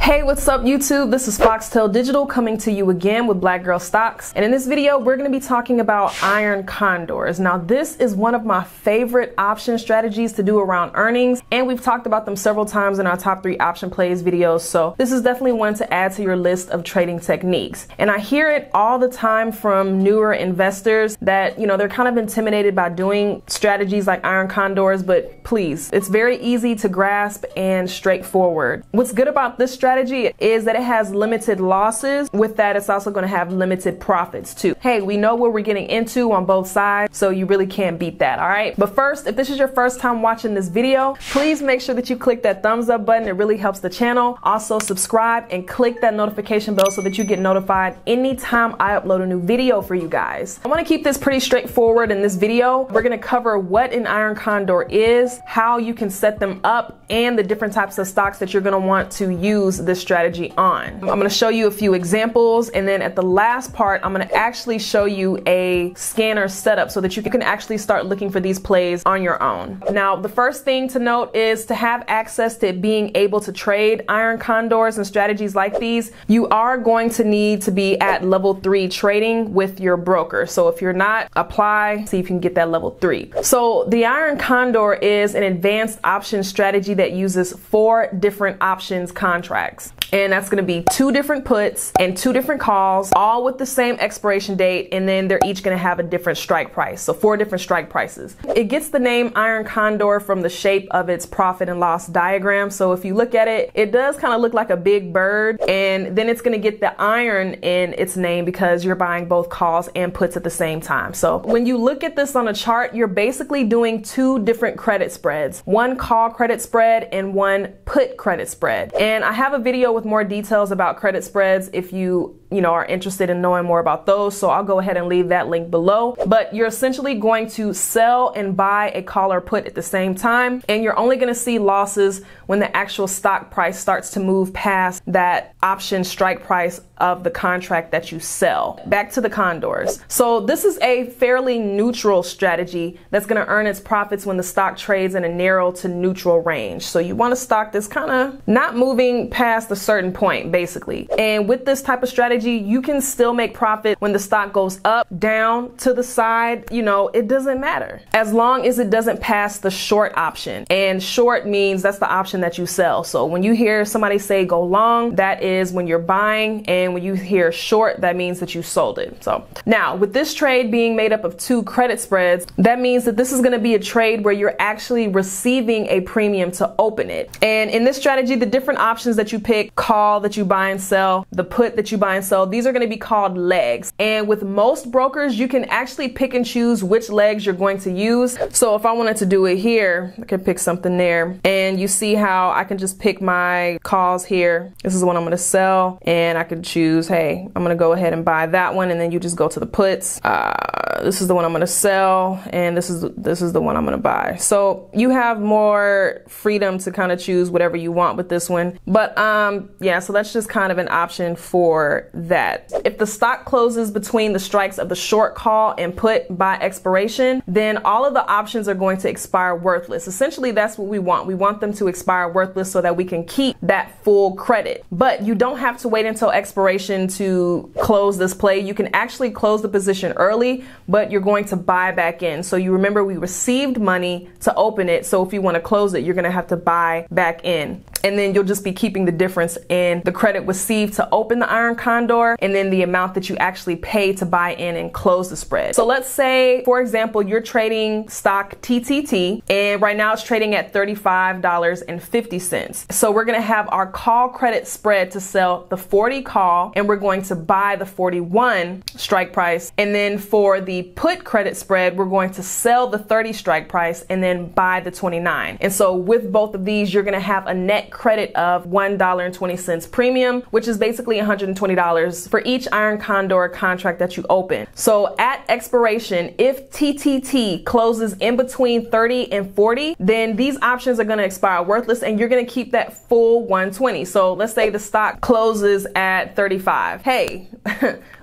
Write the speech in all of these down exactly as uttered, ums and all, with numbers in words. Hey, what's up YouTube? This is Foxtail Digital coming to you again with Black Girl Stocks. And in this video, we're gonna be talking about Iron Condors. Now, this is one of my favorite option strategies to do around earnings, and we've talked about them several times in our top three option plays videos, so this is definitely one to add to your list of trading techniques. And I hear it all the time from newer investors that, you know, they're kind of intimidated by doing strategies like Iron Condors, but please, it's very easy to grasp and straightforward. What's good about this strategy is that it has limited losses. With that, it's also going to have limited profits too. Hey, we know what we're getting into on both sides, so you really can't beat that, all right? But first, if this is your first time watching this video, please make sure that you click that thumbs up button. It really helps the channel. Also, subscribe and click that notification bell so that you get notified anytime I upload a new video for you guys. I want to keep this pretty straightforward in this video. We're going to cover what an Iron Condor is, how you can set them up, and the different types of stocks that you're going to want to use this strategy on. I'm going to show you a few examples, and then at the last part I'm going to actually show you a scanner setup so that you can actually start looking for these plays on your own. Now, the first thing to note is to have access to being able to trade Iron Condors and strategies like these, you are going to need to be at level three trading with your broker. So if you're not, apply, see if you can get that level three. So the Iron Condor is an advanced option strategy that uses four different options contracts. And that's going to be two different puts and two different calls, all with the same expiration date, and then they're each going to have a different strike price. So four different strike prices. It gets the name Iron Condor from the shape of its profit and loss diagram. So if you look at it, it does kind of look like a big bird, and then it's going to get the iron in its name because you're buying both calls and puts at the same time. So when you look at this on a chart, you're basically doing two different credit spreads, one call credit spread and one put credit spread. And I have a video with more details about credit spreads if you you know are interested in knowing more about those, so I'll go ahead and leave that link below. But you're essentially going to sell and buy a call or put at the same time, and you're only going to see losses when the actual stock price starts to move past that option strike price of the contract that you sell. Back to the Condors. So this is a fairly neutral strategy that's going to earn its profits when the stock trades in a narrow to neutral range. So you want a stock that's kind of not moving past a certain point, basically. And with this type of strategy, you can still make profit when the stock goes up, down, to the side, you know, it doesn't matter. As long as it doesn't pass the short option. And short means that's the option that you sell. So when you hear somebody say go long, that is when you're buying, and when you hear short, that means that you sold it. So now with this trade being made up of two credit spreads, that means that this is going to be a trade where you're actually receiving a premium to open it. And in this strategy, the different options that you pick, call that you buy and sell, the put that you buy and sell, these are going to be called legs. And with most brokers, you can actually pick and choose which legs you're going to use. So if I wanted to do it here, I could pick something there, and you see how I can just pick my calls here. This is what I'm going to sell, and I could choose choose, hey, I'm gonna go ahead and buy that one, and then you just go to the puts. Uh, this is the one I'm gonna sell, and this is this is the one I'm gonna buy. So you have more freedom to kind of choose whatever you want with this one. But um, yeah, so that's just kind of an option for that. If the stock closes between the strikes of the short call and put by expiration, then all of the options are going to expire worthless. Essentially, that's what we want. We want them to expire worthless so that we can keep that full credit. But you don't have to wait until expiration to close this play. You can actually close the position early, but you're going to buy back in. So you remember we received money to open it, so if you want to close it, you're going to have to buy back in. And then you'll just be keeping the difference in the credit received to open the Iron Condor, and then the amount that you actually pay to buy in and close the spread. So let's say, for example, you're trading stock T T T, and right now it's trading at thirty-five dollars and fifty cents. So we're going to have our call credit spread to sell the forty call, and we're going to buy the forty-one strike price. And then for the put credit spread, we're going to sell the thirty strike price and then buy the twenty-nine. And so with both of these, you're going to have a net credit of one dollar and twenty cents premium, which is basically one hundred twenty dollars for each Iron Condor contract that you open. So at expiration, if T T T closes in between thirty and forty, then these options are going to expire worthless, and you're going to keep that full one hundred twenty. So let's say the stock closes at thirty-five. Hey,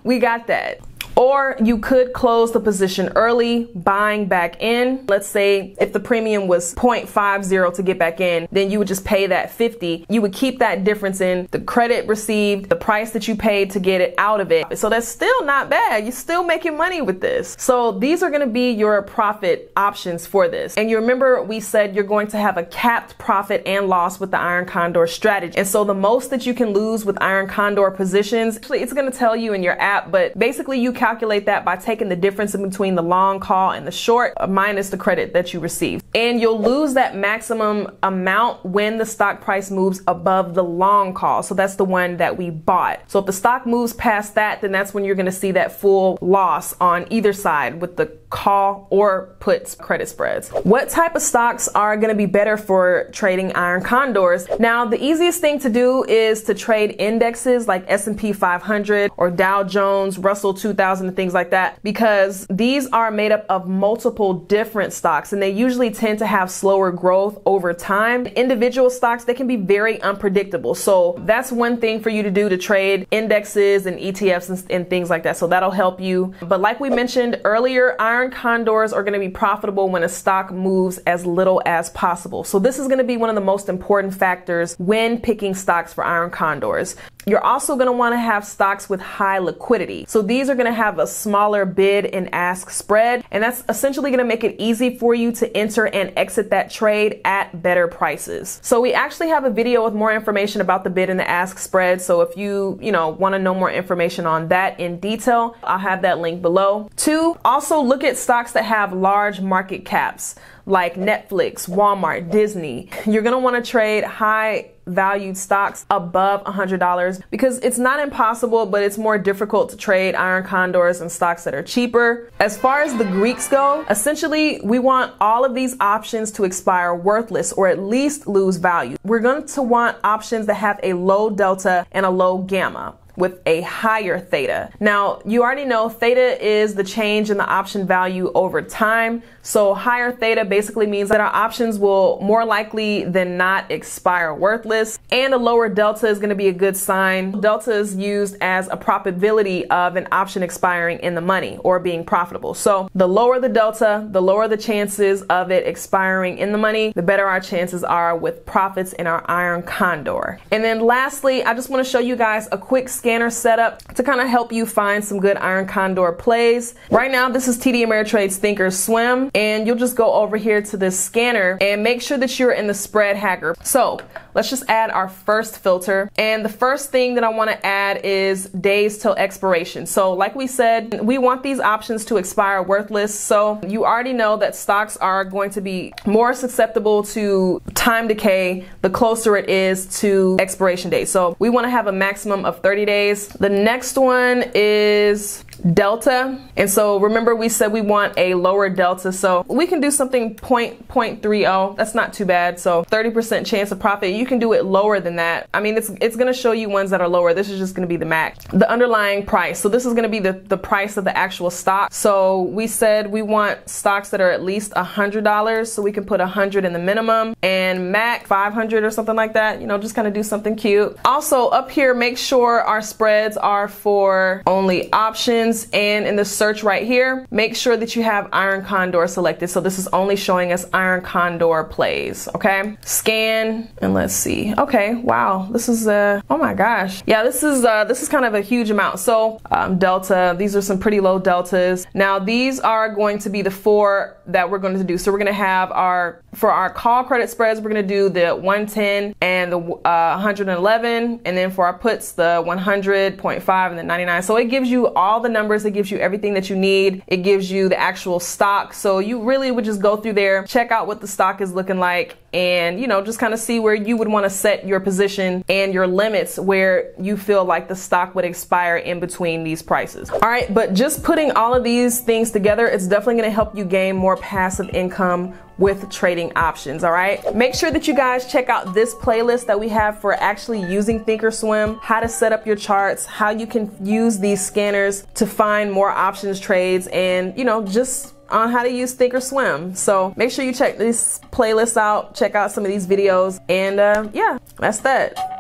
we got that. Or you could close the position early, buying back in. Let's say if the premium was zero point five zero to get back in, then you would just pay that fifty. You would keep that difference in the credit received, the price that you paid to get it out of it. So that's still not bad. You're still making money with this. So these are going to be your profit options for this. And you remember we said you're going to have a capped profit and loss with the Iron Condor strategy. And so the most that you can lose with Iron Condor positions, actually it's going to tell you in your app, but basically you calculate that by taking the difference in between the long call and the short minus the credit that you receive. And you'll lose that maximum amount when the stock price moves above the long call. So that's the one that we bought. So if the stock moves past that, then that's when you're going to see that full loss on either side with the call or puts credit spreads. What type of stocks are going to be better for trading Iron Condors? Now, the easiest thing to do is to trade indexes like S and P five hundred or Dow Jones, Russell two thousand, and things like that, because these are made up of multiple different stocks and they usually tend to have slower growth over time. Individual stocks, they can be very unpredictable. So that's one thing for you to do, to trade indexes and E T Fs and, and things like that. So that'll help you. But like we mentioned earlier, Iron Iron Condors are going to be profitable when a stock moves as little as possible. So this is going to be one of the most important factors when picking stocks for Iron Condors. You're also going to want to have stocks with high liquidity. So these are going to have a smaller bid and ask spread, and that's essentially going to make it easy for you to enter and exit that trade at better prices. So we actually have a video with more information about the bid and the ask spread. So if you, you know, want to know more information on that in detail, I'll have that link below. Two, also look at stocks that have large market caps, like Netflix, Walmart, Disney. You're going to want to trade high valued stocks above one hundred dollars, because it's not impossible, but it's more difficult to trade Iron Condors and stocks that are cheaper. As far as the Greeks go, essentially we want all of these options to expire worthless or at least lose value. We're going to want options that have a low delta and a low gamma with a higher theta. Now, you already know theta is the change in the option value over time. So higher theta basically means that our options will more likely than not expire worthless, and a lower delta is going to be a good sign. Delta is used as a probability of an option expiring in the money or being profitable. So the lower the delta, the lower the chances of it expiring in the money, the better our chances are with profits in our Iron Condor. And then lastly, I just want to show you guys a quick scanner setup to kind of help you find some good Iron Condor plays. Right now, this is T D Ameritrade's thinkorswim, and you'll just go over here to this scanner and make sure that you're in the spread hacker. So let's just add our first filter, and the first thing that I want to add is days till expiration. So like we said, we want these options to expire worthless, so you already know that stocks are going to be more susceptible to time decay the closer it is to expiration date. So we want to have a maximum of thirty days. The next one is delta, and so remember we said we want a lower delta, so we can do something zero point three zero. That's not too bad. So thirty percent chance of profit. You can do it lower than that. I mean, it's it's going to show you ones that are lower. This is just going to be the max. The underlying price, so this is going to be the the price of the actual stock. So we said we want stocks that are at least a hundred dollars, so we can put a hundred in the minimum, and max five hundred or something like that. You know, just kind of do something cute. Also up here, make sure our spreads are for only options. And in the search right here, make sure that you have Iron Condor selected. So this is only showing us Iron Condor plays. Okay, scan and let's see. Okay, wow, this is uh oh my gosh, yeah, this is uh this is kind of a huge amount. So um, delta, these are some pretty low deltas. Now these are going to be the four that we're going to do. So we're going to have our, for our call credit spreads, we're going to do the one ten and the uh, one eleven, and then for our puts the one hundred point five and the ninety-nine. So it gives you all the numbers numbers. It gives you everything that you need. It gives you the actual stock. So you really would just go through there, check out what the stock is looking like, and, you know, just kind of see where you would want to set your position and your limits where you feel like the stock would expire in between these prices. All right, but just putting all of these things together, it's definitely going to help you gain more passive income with trading options. All right, make sure that you guys check out this playlist that we have for actually using thinkorswim, how to set up your charts, how you can use these scanners to find more options trades, and, you know, just on how to use thinkorswim. So make sure you check this playlist out, check out some of these videos, and uh, yeah, that's that.